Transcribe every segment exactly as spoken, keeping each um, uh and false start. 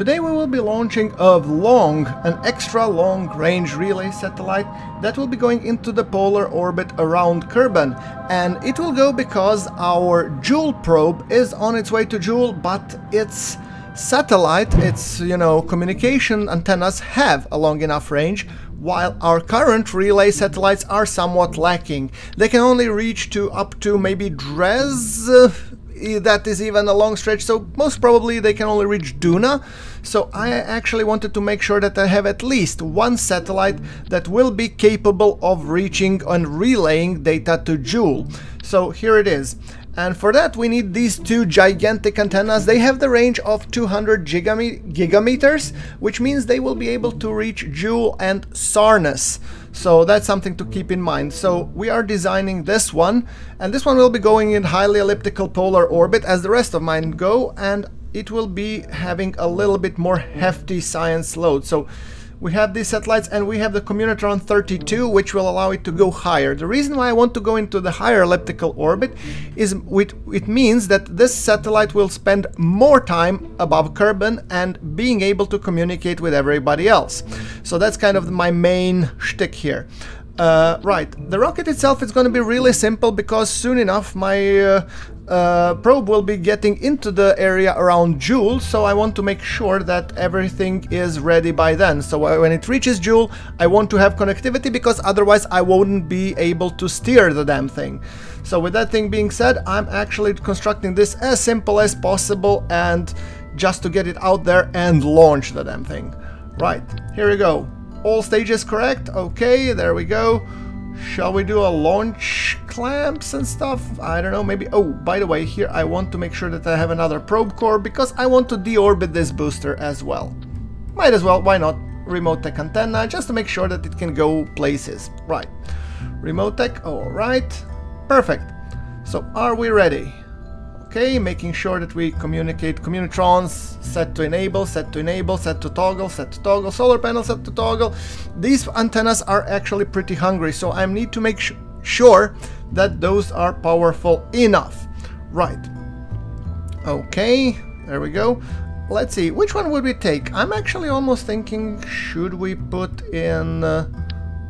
Today we will be launching a long, an extra long range relay satellite that will be going into the polar orbit around Kerbin, and it will go because our Jool probe is on its way to Jool, but its satellite, its, you know, communication antennas have a long enough range, while our current relay satellites are somewhat lacking. They can only reach to up to maybe Dres, uh, that is even a long stretch, so most probably they can only reach Duna. So I actually wanted to make sure that I have at least one satellite that will be capable of reaching and relaying data to Jool. So here it is. And for that we need these two gigantic antennas. They have the range of two hundred gigameters, which means they will be able to reach Jool and Sarnus. So that's something to keep in mind. So we are designing this one, and this one will be going in highly elliptical polar orbit as the rest of mine go, and it will be having a little bit more hefty science load. So we have these satellites, and we have the Communitron thirty-two, which will allow it to go higher. The reason why I want to go into the higher elliptical orbit is with, it means that this satellite will spend more time above Kerbin and being able to communicate with everybody else. So that's kind of my main shtick here. Uh, right, the rocket itself is going to be really simple because soon enough my uh, uh, probe will be getting into the area around Jool, so I want to make sure that everything is ready by then. So uh, when it reaches Jool, I want to have connectivity, because otherwise I wouldn't be able to steer the damn thing. So with that thing being said, I'm actually constructing this as simple as possible, and just to get it out there and launch the damn thing. Right, here we go. All stages correct? Okay, there we go. Shall we do a launch clamps and stuff? I don't know, maybe... Oh, by the way, here I want to make sure that I have another probe core, because I want to deorbit this booster as well. Might as well, why not? Remote tech antenna, just to make sure that it can go places. Right. Remote tech, alright. Perfect. So, are we ready? Okay, making sure that we communicate. Communitrons set to enable, set to enable, set to toggle, set to toggle, solar panel set to toggle. These antennas are actually pretty hungry, so I need to make sure that those are powerful enough. Right. Okay, there we go. Let's see, which one would we take? I'm actually almost thinking, should we put in uh,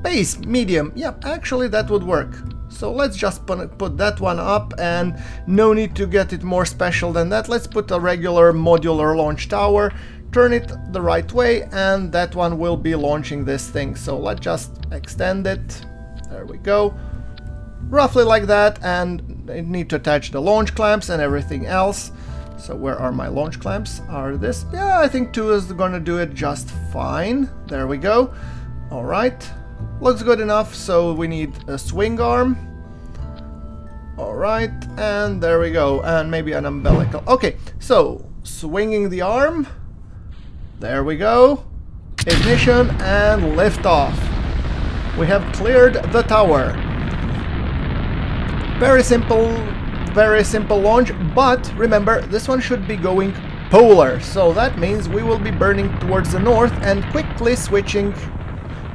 base, medium? Yep, actually that would work. So let's just put that one up, and no need to get it more special than that. Let's put a regular modular launch tower, turn it the right way, and that one will be launching this thing. So let's just extend it. There we go. Roughly like that, and I need to attach the launch clamps and everything else. So where are my launch clamps? Are this? Yeah, I think two is gonna do it just fine. There we go. All right. Looks good enough, so we need a swing arm. Alright, and there we go. And maybe an umbilical. Okay, so swinging the arm. There we go. Ignition and liftoff. We have cleared the tower. Very simple, very simple launch, but remember, this one should be going polar. So that means we will be burning towards the north and quickly switching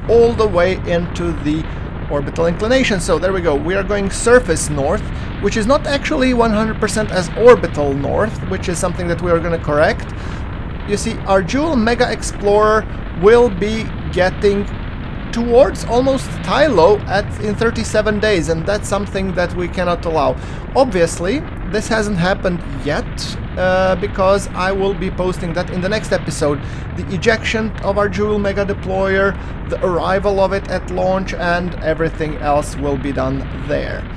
all the way into the orbital inclination. So there we go, we are going surface north, which is not actually one hundred percent as orbital north, which is something that we are going to correct. You see, our Jool Mega Explorer will be getting towards almost Tylo at in thirty-seven days, and that's something that we cannot allow. Obviously this hasn't happened yet, uh, because I will be posting that in the next episode. The ejection of our Jool Mega Deployer, the arrival of it at launch, and everything else will be done there.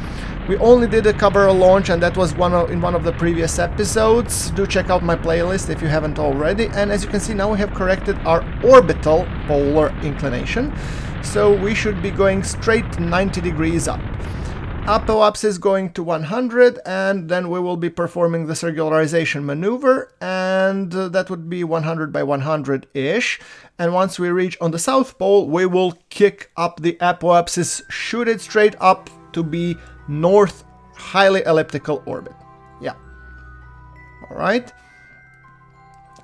We only did a cover launch, and that was one of, in one of the previous episodes. Do check out my playlist if you haven't already. And as you can see, now we have corrected our orbital polar inclination. So we should be going straight ninety degrees up. Apoaps is going to one hundred, and then we will be performing the circularization maneuver, and uh, that would be one hundred by one hundred-ish. And once we reach on the South Pole, we will kick up the apoapsis, shoot it straight up to be north highly elliptical orbit. Yeah. All right.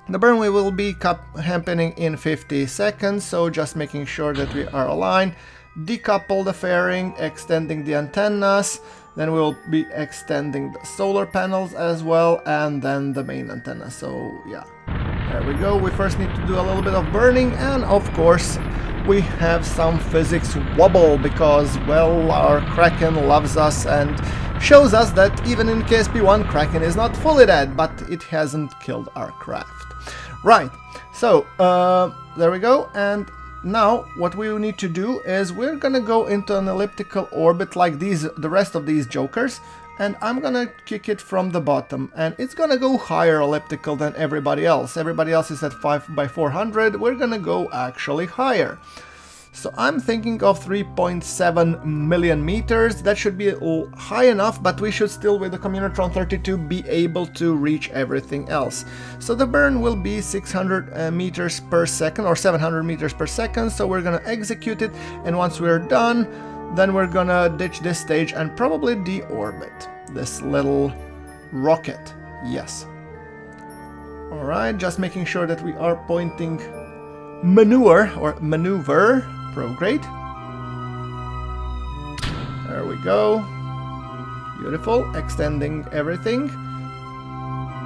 The burnway will be happening in fifty seconds, so just making sure that we are aligned. Decouple the fairing, extending the antennas, then we will be extending the solar panels as well, and then the main antenna. So yeah, There we go, we first need to do a little bit of burning, and of course we have some physics wobble because, well, our Kraken loves us and shows us that even in K S P one Kraken is not fully dead, but it hasn't killed our craft. Right, so uh, there we go, and now what we need to do is we're gonna go into an elliptical orbit like these, the rest of these jokers, and I'm gonna kick it from the bottom, and it's gonna go higher elliptical than everybody else. Everybody else is at five by four hundred, we're gonna go actually higher. So I'm thinking of three point seven million meters, that should be high enough, but we should still, with the Communitron thirty-two, be able to reach everything else. So the burn will be six hundred meters per second or seven hundred meters per second, so we're gonna execute it, and once we're done, then we're gonna ditch this stage and probably deorbit this little rocket. Yes. All right, just making sure that we are pointing maneuver or maneuver prograde. There we go. Beautiful, extending everything.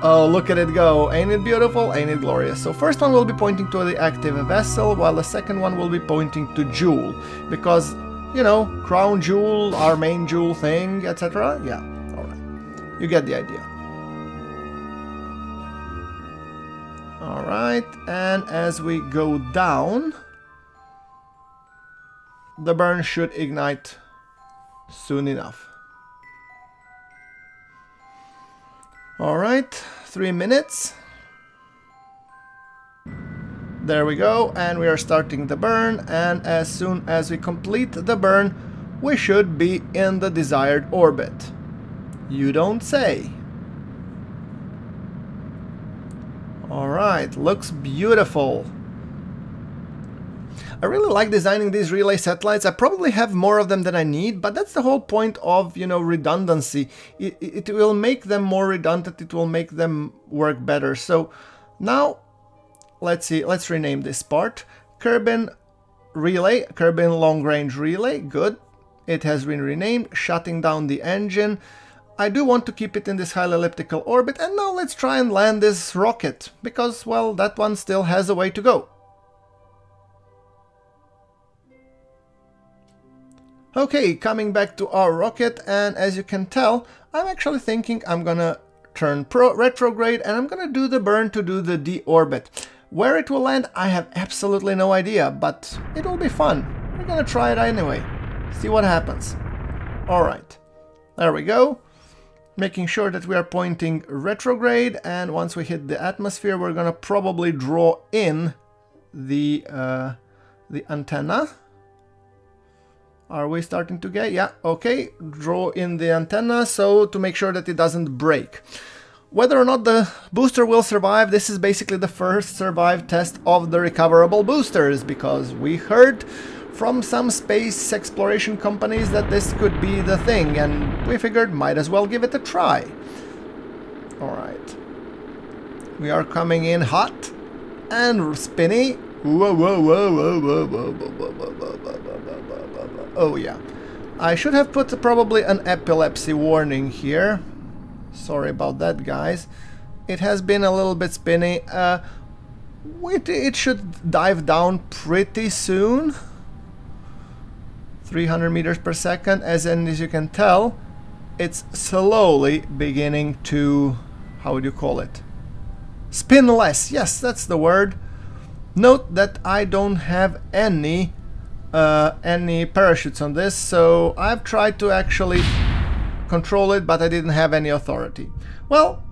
Oh, look at it go. Ain't it beautiful? Ain't it glorious? So first one will be pointing to the active vessel, while the second one will be pointing to Jool, because, you know, crown jewel, our main jewel thing, et cetera. Yeah, alright. You get the idea. Alright, and as we go down, the burn should ignite soon enough. Alright, three minutes. There we go, and we are starting the burn, and as soon as we complete the burn, we should be in the desired orbit. You don't say. Alright, looks beautiful. I really like designing these relay satellites. I probably have more of them than I need, but that's the whole point of, you know, redundancy. It, it will make them more redundant, it will make them work better. So now, let's see, let's rename this part. Kerbin relay, Kerbin long range relay, good. It has been renamed, shutting down the engine. I do want to keep it in this high elliptical orbit, and now let's try and land this rocket, because, well, that one still has a way to go. Okay, coming back to our rocket, and as you can tell, I'm actually thinking I'm gonna turn pro retrograde, and I'm gonna do the burn to do the deorbit. Where it will land, I have absolutely no idea, but it will be fun. We're gonna try it anyway, see what happens. All right, there we go. Making sure that we are pointing retrograde, and once we hit the atmosphere, we're gonna probably draw in the uh, the antenna. Are we starting to get? Yeah, okay, draw in the antenna, so to make sure that it doesn't break. Whether or not the booster will survive, this is basically the first survive test of the recoverable boosters, because we heard from some space exploration companies that this could be the thing, and we figured might as well give it a try. Alright. We are coming in hot and spinny. Whoa, whoa, whoa, whoa, whoa, whoa, whoa, whoa, whoa, whoa, whoa, whoa. Oh yeah. I should have put probably an epilepsy warning here. Sorry about that, guys. It has been a little bit spinny. Uh, it, it should dive down pretty soon. three hundred meters per second, as and as you can tell, it's slowly beginning to, how would you call it? Spin less. Yes, that's the word. Note that I don't have any uh, any parachutes on this, so I've tried to actually control it, but I didn't have any authority. Well,